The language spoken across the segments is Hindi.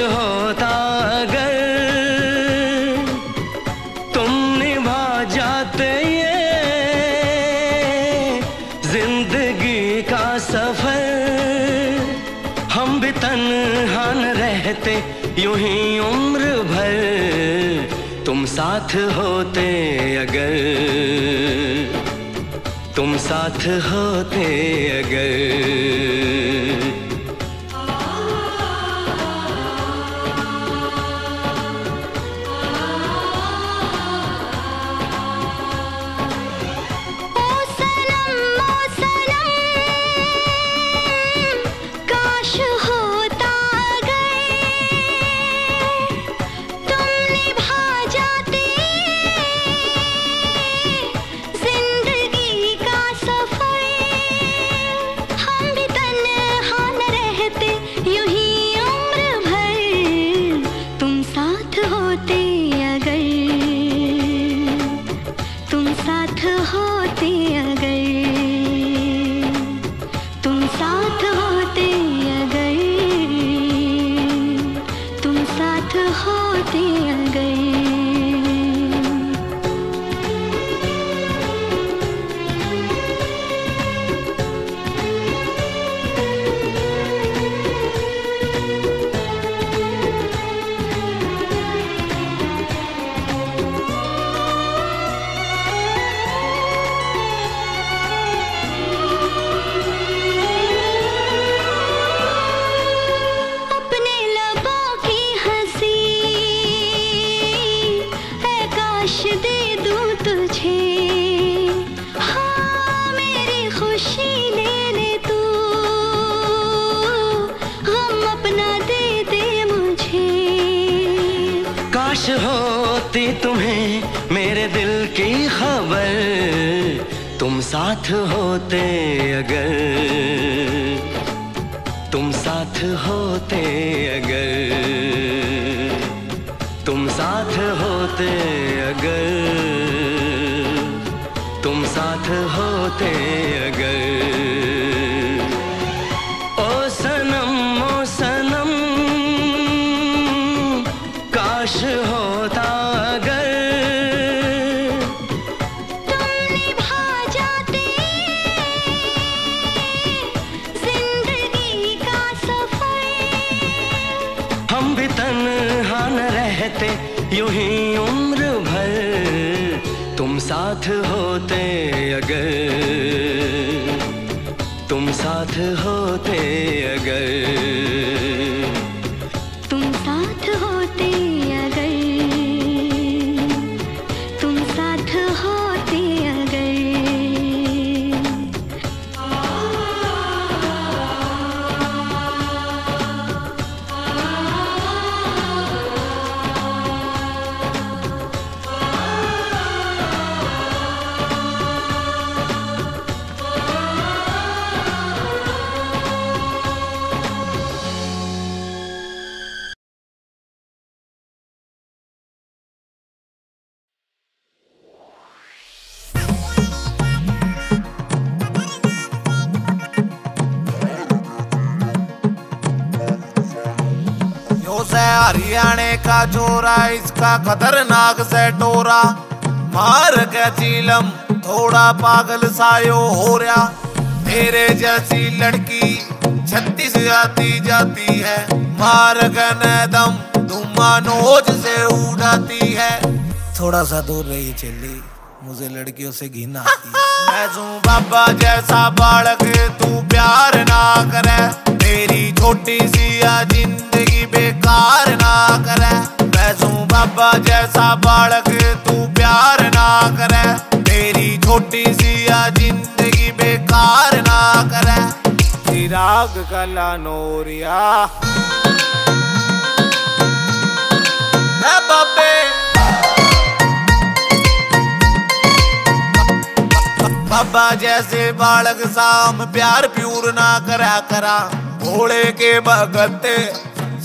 होता अगर तुम निभा जाते ये जिंदगी का सफर, हम भी तन्हा न रहते यूं ही उम्र भर, तुम साथ होते अगर, तुम साथ होते अगर। होती तुम्हें मेरे दिल की खबर, तुम साथ होते अगर, तुम साथ होते अगर, तुम साथ होते अगर, तुम साथ होते अगर। ओ सनम काश होता अगर तुम निभा जाते जिंदगी का सफर, हम भी तन्हा न रहते यूं ही उम्र भर, तुम साथ होते अगर, तुम साथ होते अगर, तुम साथ होते अगर, तुम साथ होते हरियाणे का जोरा इसका खतरनाक से टोरा, मार के चीलम थोड़ा पागल सायो हो रहा। मेरे जैसी लड़की 36 आती जाती है, मार के नदम धुआं नोज से उड़ाती है। थोड़ा सा दूर रही चली, मुझे लड़कियों से घिन आती। मैं जो बाबा जैसा बालक तू प्यार ना करे, तेरी छोटी सी जिंदगी बेकार ना करे। वैसू बाबा जैसा बालक तू प्यार ना करे, तेरी छोटी सी जिंदगी बेकार ना करे। चिराग कला नोरिया बाबे बाबा जैसे बालक साम प्यार प्यूर ना करा करा। घोड़े के भगते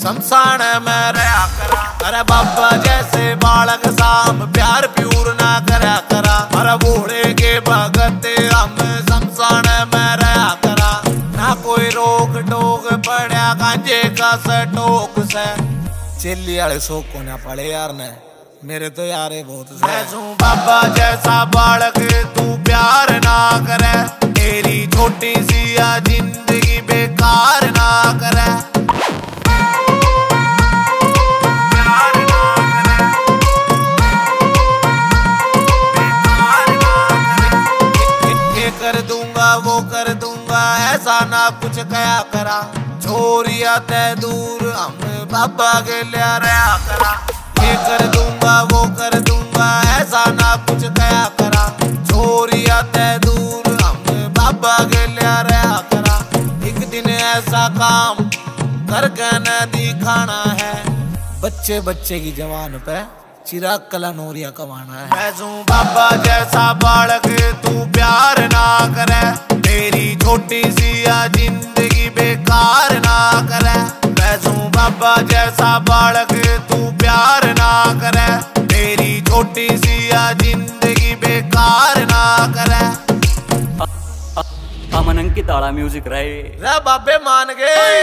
शमशान में रहा करा। अरे बाबा जैसे बालक साम प्यार प्यूर ना करा करा। अरे घोड़े के भगते हम शमशान में रहा करा। ना कोई रोक टोक पर बन्या गांजे का सटोक से चिल्ली आले सो कोना पड़े यार ने मेरे तो यारे बहुत से। जैसू बाबा जैसा बालक तू प्यार ना करे, तेरी छोटी सी या जिंदगी बेकार ना करे। कर दूंगा वो कर दूंगा ऐसा ना कुछ कया करा, छोरिया ते दूर हम बाबा के लिया रहा करा। ये कर दूंगा ऐसा ना कुछ कया करा, छोरिया ते दूर हम बाबा के लिया रहा करा। एक दिन ऐसा काम करके न दिखाना है, बच्चे बच्चे की जवान पे चिराग कला नोरिया कमाना है। जैसू बाबा जैसा बालक तू प्यार ना करे, तेरी छोटी सी या जिंदगी बेकार ना करे। जैसू बाबा जैसा बालक तू प्यार ना करे, तेरी छोटी सी या जिंदगी बेकार ना करे। अमन अंकित आला म्यूजिक रहे रे बाबे मान गए।